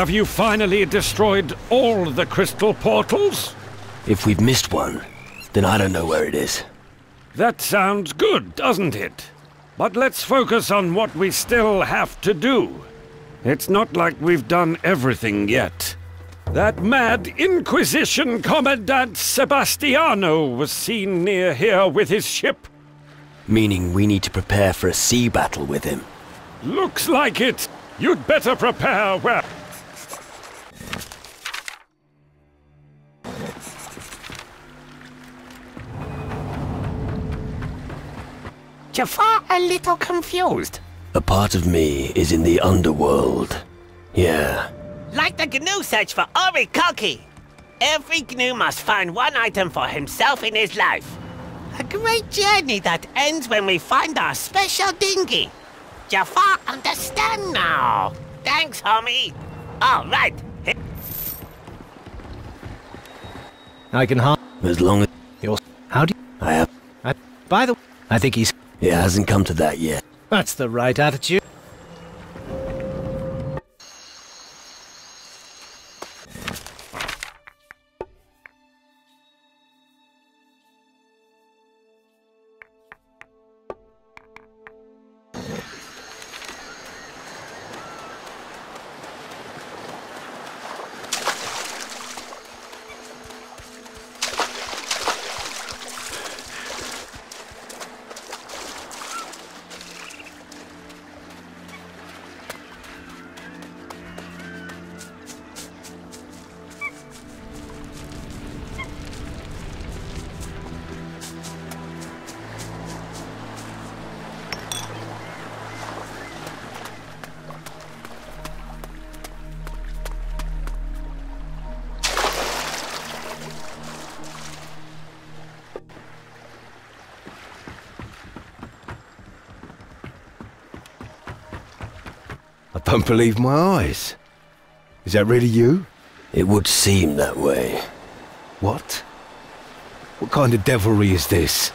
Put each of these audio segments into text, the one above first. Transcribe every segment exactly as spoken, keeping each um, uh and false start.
Have you finally destroyed all the crystal portals? If we've missed one, then I don't know where it is. That sounds good, doesn't it? But let's focus on what we still have to do. It's not like we've done everything yet. That mad Inquisition Commandant Sebastiano was seen near here with his ship. Meaning we need to prepare for a sea battle with him. Looks like it. You'd better prepare well. Jafar a little confused. A part of me is in the underworld. Yeah. Like the G N U search for Orikoki. Every G N U must find one item for himself in his life. A great journey that ends when we find our special dinghy. Jafar understand now. Thanks, homie. All right. I can harm as long as you're. How do you? I have. I, by the way, I think he's. It hasn't come to that yet. That's the right attitude. I don't believe my eyes. Is that really you? It would seem that way. What? What kind of devilry is this?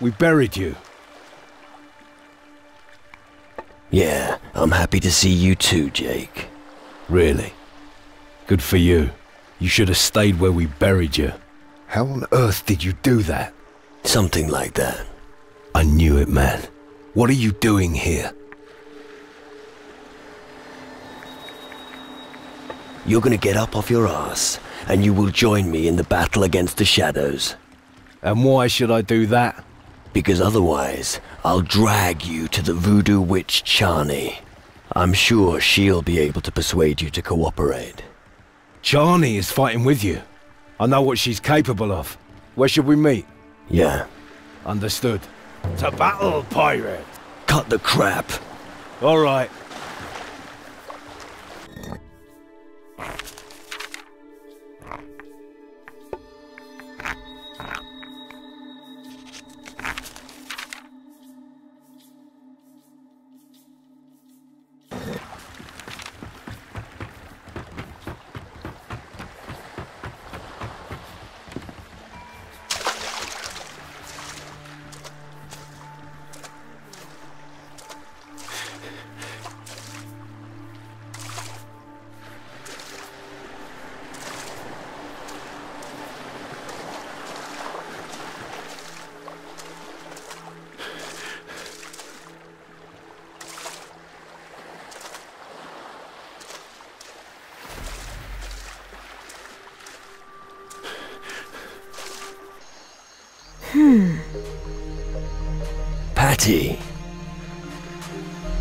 We buried you. Yeah, I'm happy to see you too, Jake. Really? Good for you. You should have stayed where we buried you. How on earth did you do that? Something like that. I knew it, man. What are you doing here? You're gonna get up off your ass, and you will join me in the battle against the shadows. And why should I do that? Because otherwise, I'll drag you to the voodoo witch Charney. I'm sure she'll be able to persuade you to cooperate. Charney is fighting with you. I know what she's capable of. Where should we meet? Yeah. Understood. To battle, pirate! Cut the crap! All right.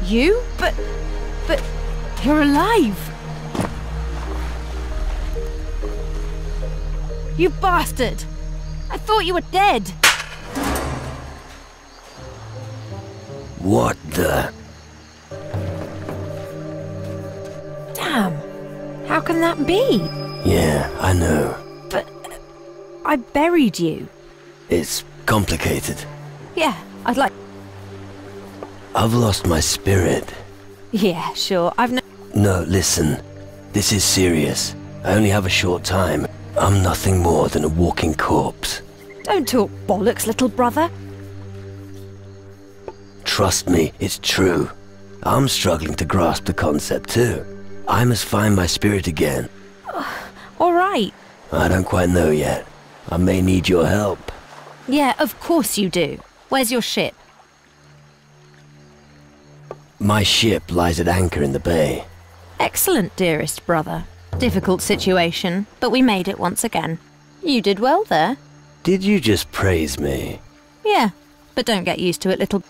You? But... but... you're alive! You bastard! I thought you were dead! What the... Damn! How can that be? Yeah, I know. But... I buried you. It's complicated. Yeah, I'd like... I've lost my spirit. Yeah, sure, I've no- No, listen. This is serious. I only have a short time. I'm nothing more than a walking corpse. Don't talk bollocks, little brother. Trust me, it's true. I'm struggling to grasp the concept too. I must find my spirit again. Uh, all right. I don't quite know yet. I may need your help. Yeah, of course you do. Where's your ship? My ship lies at anchor in the bay. Excellent, dearest brother. Difficult situation, but we made it once again. You did well there. Did you just praise me? Yeah, but don't get used to it, little...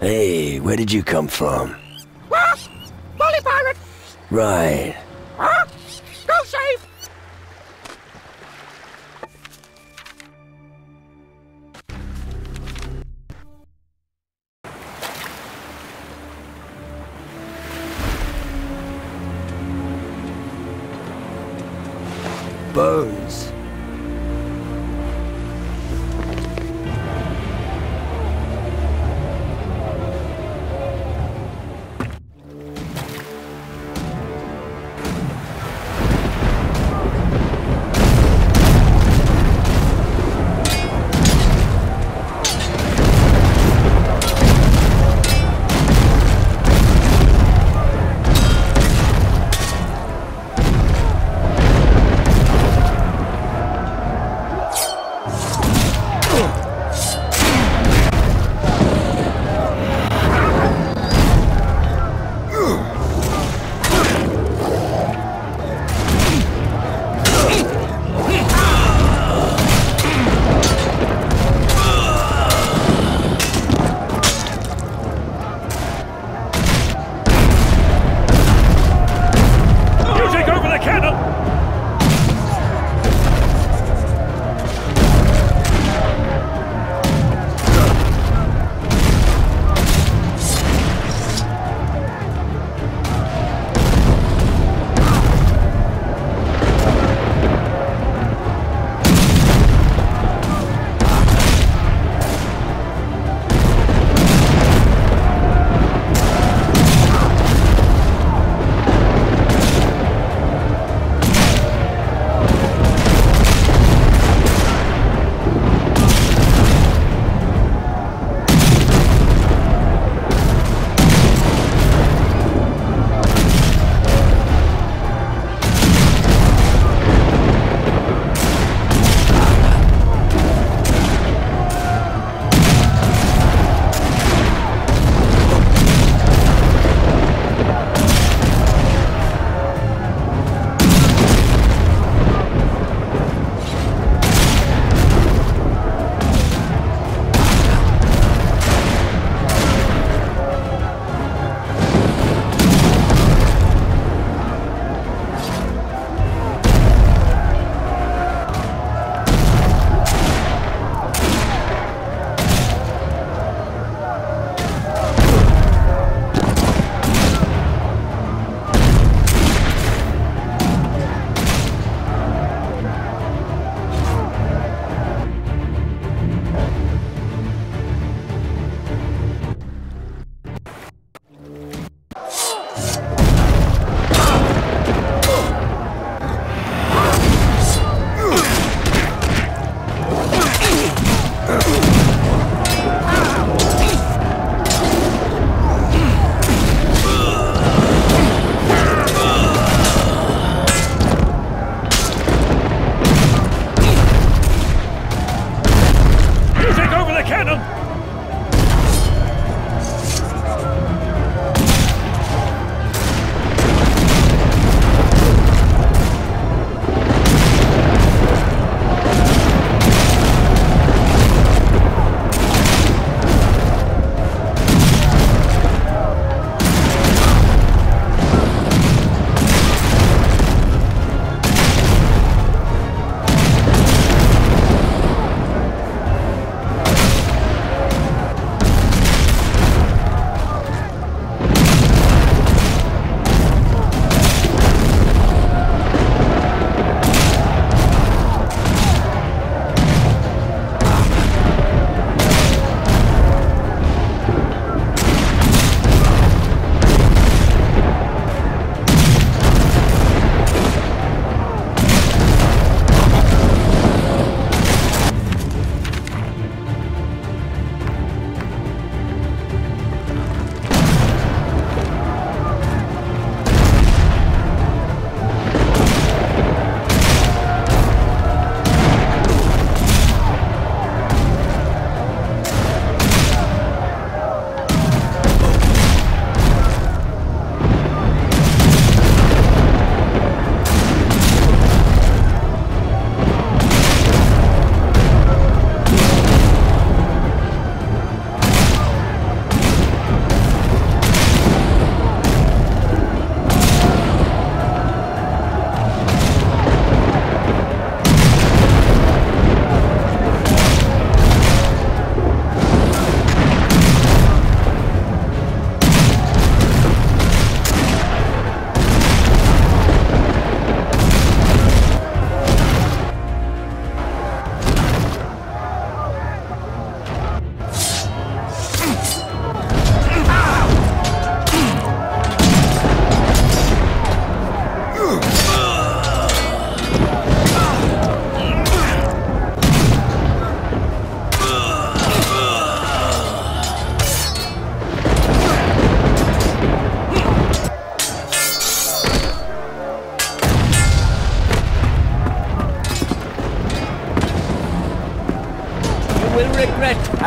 Hey, where did you come from? Molly pirate! Right. Go save! Bones.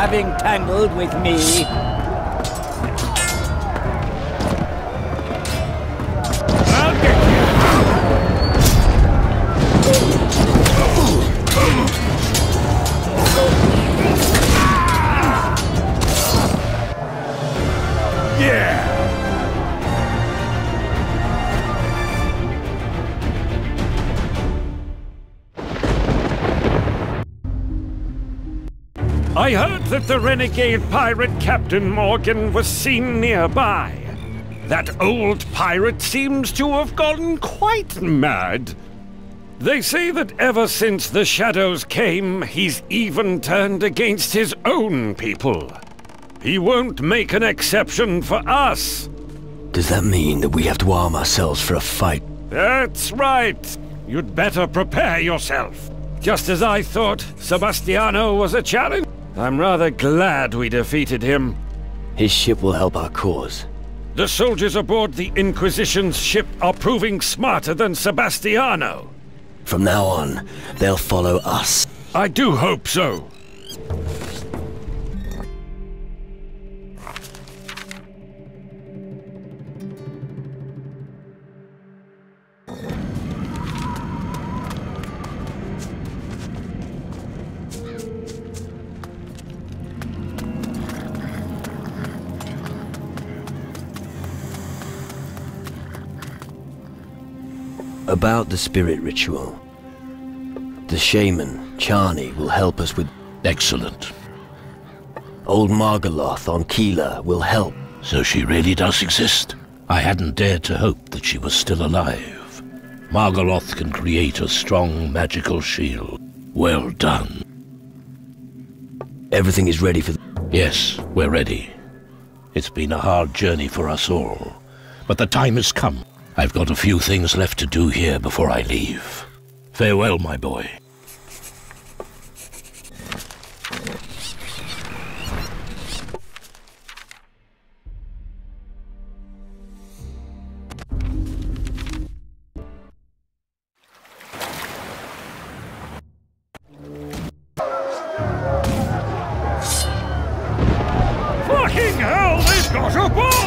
having tangled with me. I heard that the renegade pirate Captain Morgan was seen nearby. That old pirate seems to have gone quite mad. They say that ever since the shadows came, he's even turned against his own people. He won't make an exception for us. Does that mean that we have to arm ourselves for a fight? That's right. You'd better prepare yourself. Just as I thought, Sebastiano was a challenge. I'm rather glad we defeated him. His ship will help our cause. The soldiers aboard the Inquisition's ship are proving smarter than Sebastiano. From now on, they'll follow us. I do hope so. About the spirit ritual. The shaman, Charney, will help us with... Excellent. Old Margoloth on Keela will help. So she really does exist? I hadn't dared to hope that she was still alive. Margoloth can create a strong magical shield. Well done. Everything is ready for... Yes, we're ready. It's been a hard journey for us all, but the time has come. I've got a few things left to do here before I leave. Farewell, my boy. Fucking hell, they've got a bomb!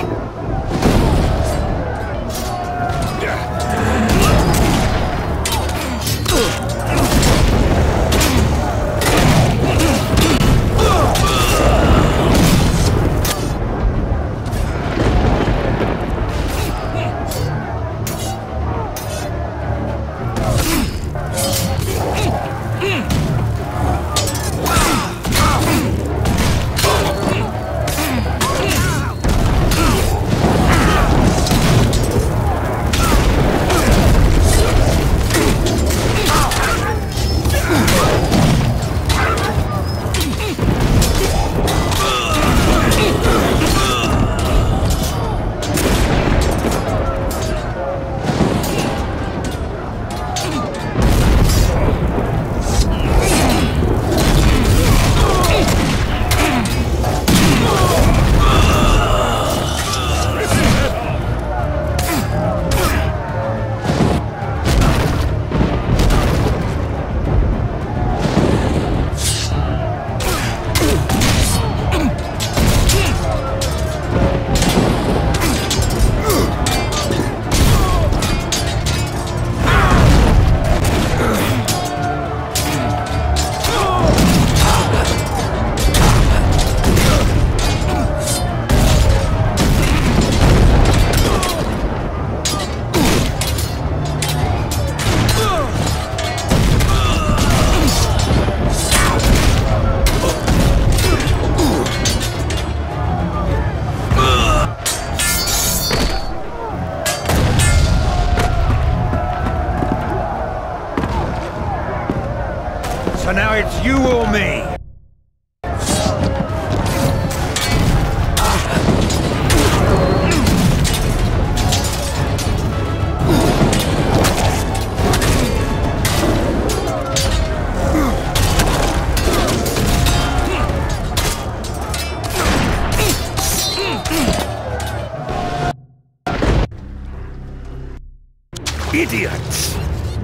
Idiots!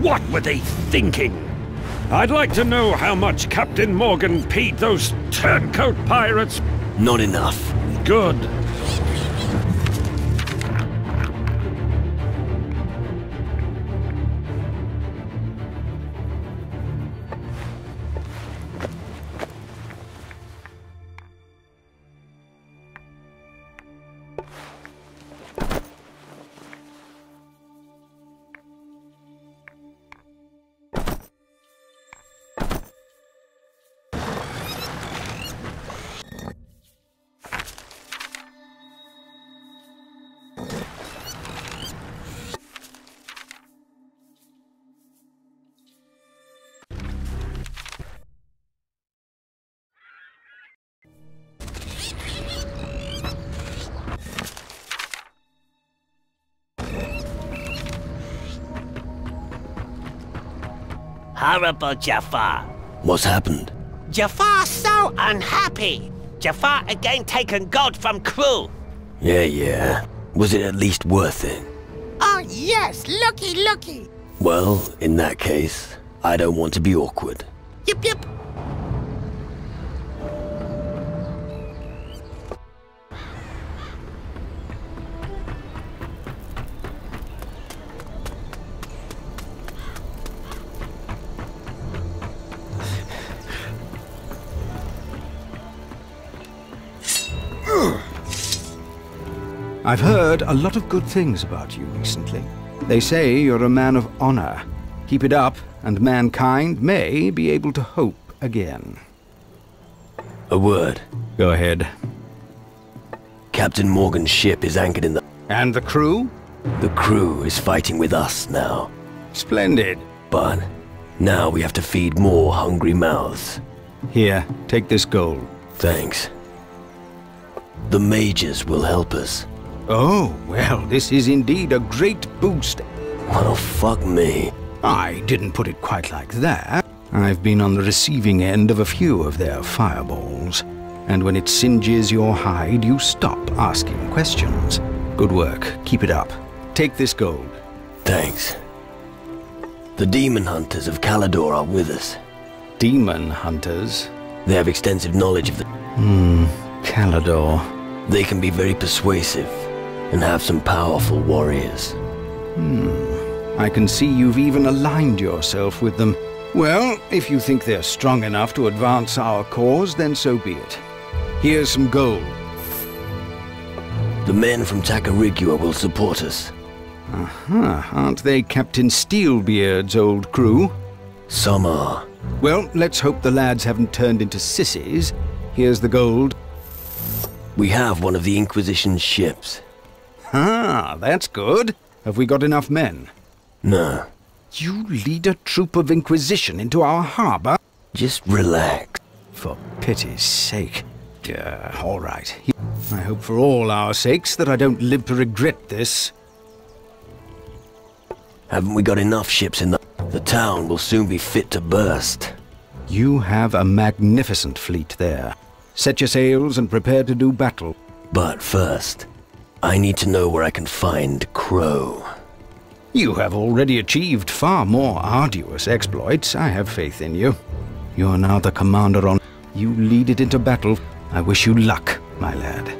What were they thinking? I'd like to know how much Captain Morgan paid those turncoat pirates. Not enough. Good. Horrible Jafar. What's happened? Jafar so unhappy. Jafar again taken gold from Crow. Yeah, yeah. Was it at least worth it? Oh yes, looky, looky. Well, in that case, I don't want to be awkward. Yep, yep. I've heard a lot of good things about you recently. They say you're a man of honor. Keep it up, and mankind may be able to hope again. A word. Go ahead. Captain Morgan's ship is anchored in the... And the crew? The crew is fighting with us now. Splendid. But now we have to feed more hungry mouths. Here, take this gold. Thanks. The mages will help us. Oh, well, this is indeed a great boost. Oh, fuck me. I didn't put it quite like that. I've been on the receiving end of a few of their fireballs. And when it singes your hide, you stop asking questions. Good work. Keep it up. Take this gold. Thanks. The demon hunters of Calador are with us. Demon hunters? They have extensive knowledge of the... Hmm, Calador. They can be very persuasive. And have some powerful warriors. Hmm. I can see you've even aligned yourself with them. Well, if you think they're strong enough to advance our cause, then so be it. Here's some gold. The men from Takarigua will support us. Uh-huh. Aren't they Captain Steelbeard's old crew? Some are. Well, let's hope the lads haven't turned into sissies. Here's the gold. We have one of the Inquisition's ships. Ah, that's good. Have we got enough men? No. You lead a troop of Inquisition into our harbor? Just relax. For pity's sake. Uh, all right. I hope for all our sakes that I don't live to regret this. Haven't we got enough ships in the... The town will soon be fit to burst. You have a magnificent fleet there. Set your sails and prepare to do battle. But first... I need to know where I can find Crow. You have already achieved far more arduous exploits. I have faith in you. You are now the commander on... You lead it into battle. I wish you luck, my lad.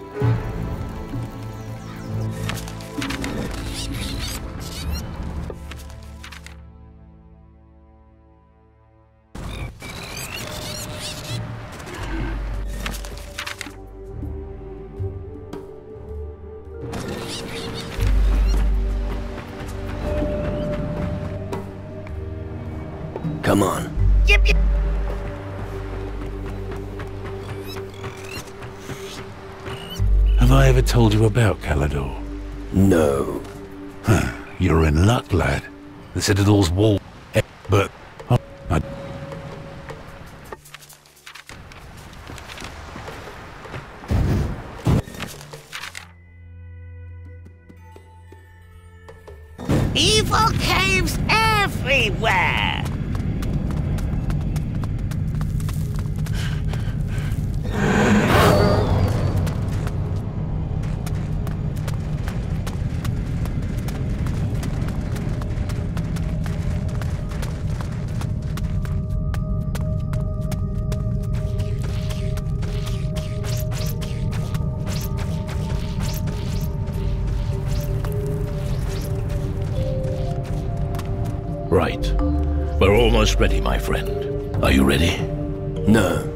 Come on. Yep, yep. Have I ever told you about Calador? No. Huh. You're in luck, lad. The Citadel's wall... But... Oh, I... Evil caves everywhere! Right. We're almost ready, my friend. Are you ready? No.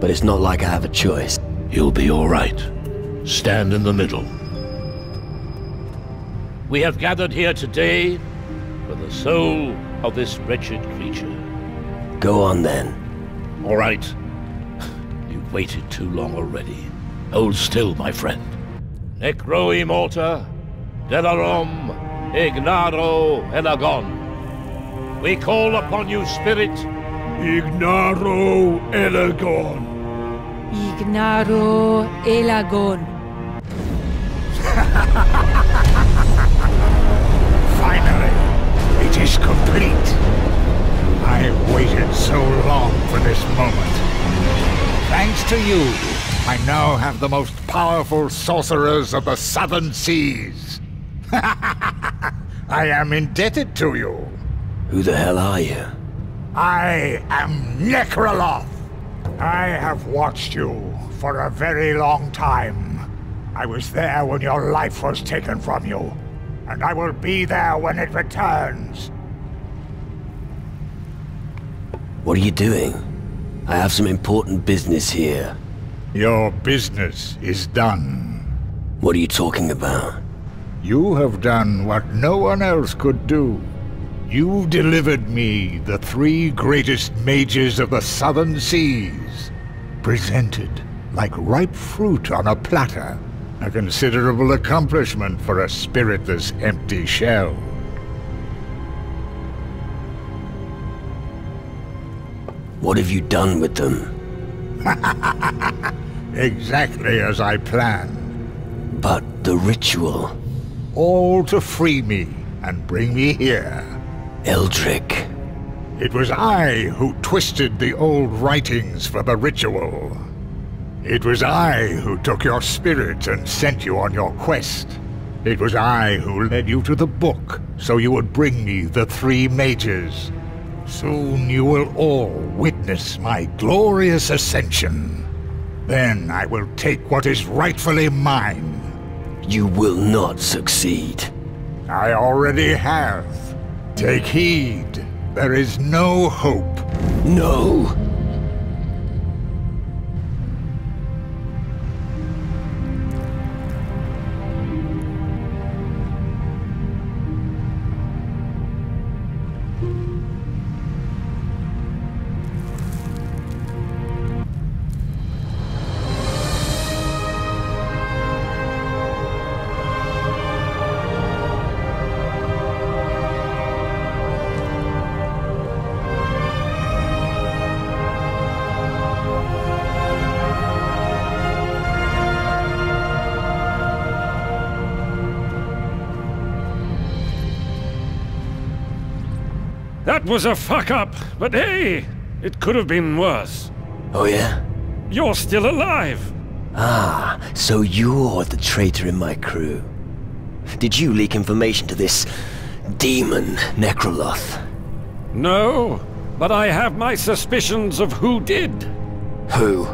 But it's not like I have a choice. You'll be all right. Stand in the middle. We have gathered here today for the soul of this wretched creature. Go on, then. All right. You've waited too long already. Hold still, my friend. Necro Immorta Ignaro elagon. We call upon you, spirit. Ignaro elagon. Ignaro elagon. Finally, it is complete. I waited so long for this moment. Thanks to you, I now have the most powerful sorcerers of the Southern Seas. I am indebted to you. Who the hell are you? I am Necroloth. I have watched you for a very long time. I was there when your life was taken from you, and I will be there when it returns. What are you doing? I have some important business here. Your business is done. What are you talking about? You have done what no one else could do. You delivered me the three greatest mages of the Southern Seas, presented like ripe fruit on a platter, a considerable accomplishment for a spiritless empty shell. What have you done with them? Exactly as I planned. But the ritual? All to free me and bring me here. Eldric. It was I who twisted the old writings for the ritual. It was I who took your spirit and sent you on your quest. It was I who led you to the book so you would bring me the three mages. Soon you will all witness my glorious ascension. Then I will take what is rightfully mine. You will not succeed. I already have. Take heed. There is no hope. No. Was a fuck up, but hey, it could have been worse. Oh yeah? You're still alive. Ah, so you're the traitor in my crew. Did you leak information to this demon Necroloth? No, but I have my suspicions of who did. Who?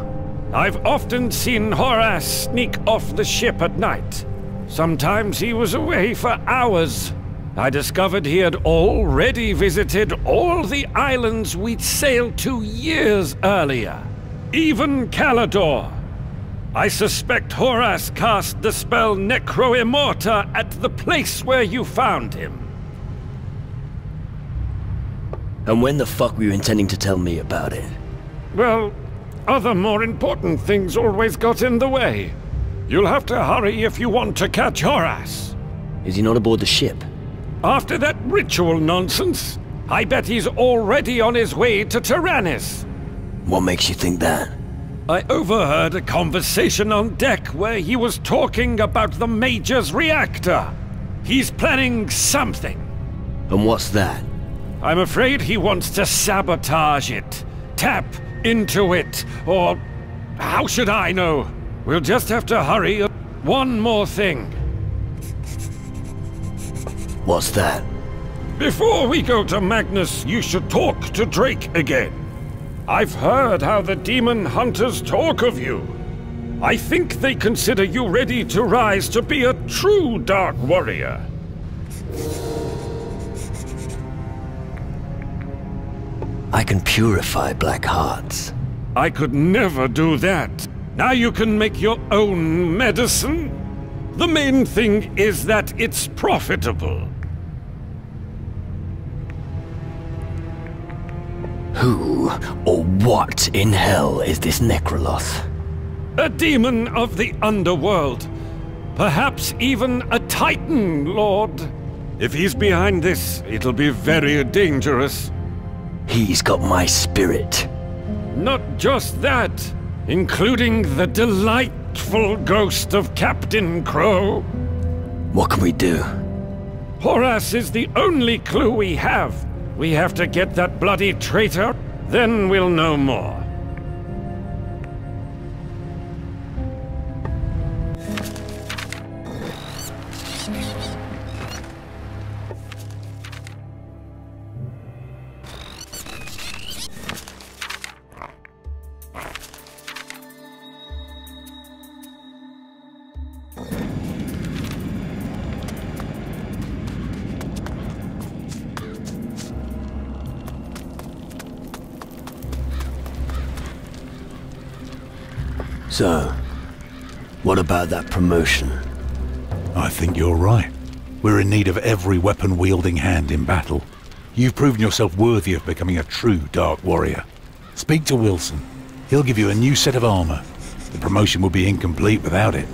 I've often seen Horace sneak off the ship at night. Sometimes he was away for hours. I discovered he had already visited all the islands we'd sailed to years earlier, even Calador. I suspect Horace cast the spell Necro Immorta at the place where you found him. And when the fuck were you intending to tell me about it? Well, other more important things always got in the way. You'll have to hurry if you want to catch Horace. Is he not aboard the ship? After that ritual nonsense, I bet he's already on his way to Tyrannis. What makes you think that? I overheard a conversation on deck where he was talking about the Major's reactor. He's planning something. And what's that? I'm afraid he wants to sabotage it, tap into it, or... how should I know? We'll just have to hurry. One more thing. What's that? Before we go to Magnus, you should talk to Drake again. I've heard how the demon hunters talk of you. I think they consider you ready to rise to be a true dark warrior. I can purify black hearts. I could never do that. Now you can make your own medicine. The main thing is that it's profitable. Who or what in hell is this Necroloth? A demon of the underworld. Perhaps even a titan, Lord. If he's behind this, it'll be very dangerous. He's got my spirit. Not just that, including the delightful ghost of Captain Crow. What can we do? Horace is the only clue we have. We have to get that bloody traitor, then we'll know more. So, what about that promotion? I think you're right. We're in need of every weapon-wielding hand in battle. You've proven yourself worthy of becoming a true Dark Warrior. Speak to Wilson. He'll give you a new set of armor. The promotion would be incomplete without it.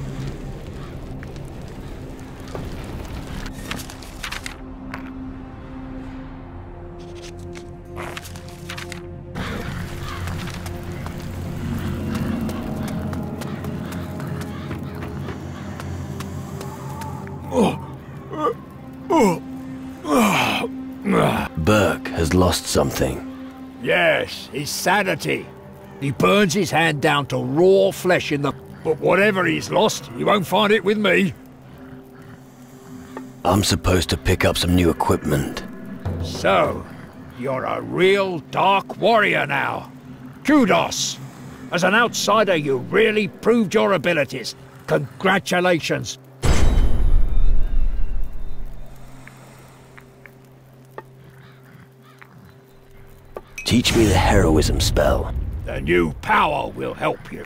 Lost something. Yes, his sanity. He burns his hand down to raw flesh in the... But whatever he's lost, he won't find it with me. I'm supposed to pick up some new equipment. So, you're a real Dark Warrior now. Kudos! As an outsider, you really proved your abilities. Congratulations. Teach me the heroism spell. The new power will help you.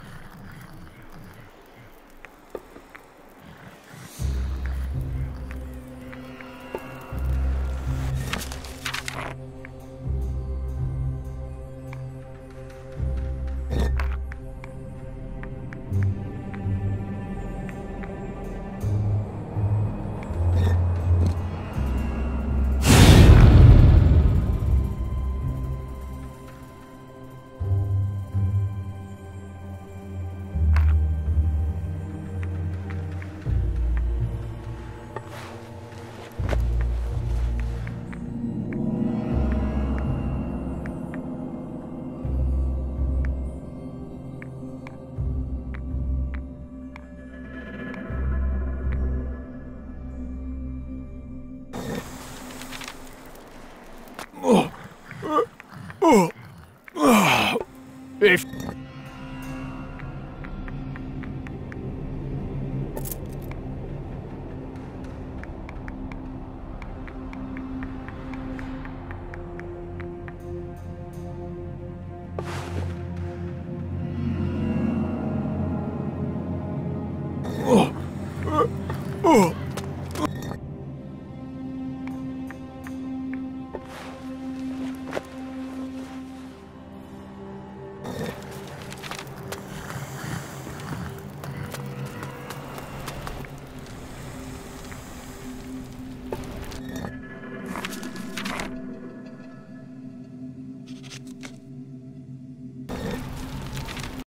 Oh!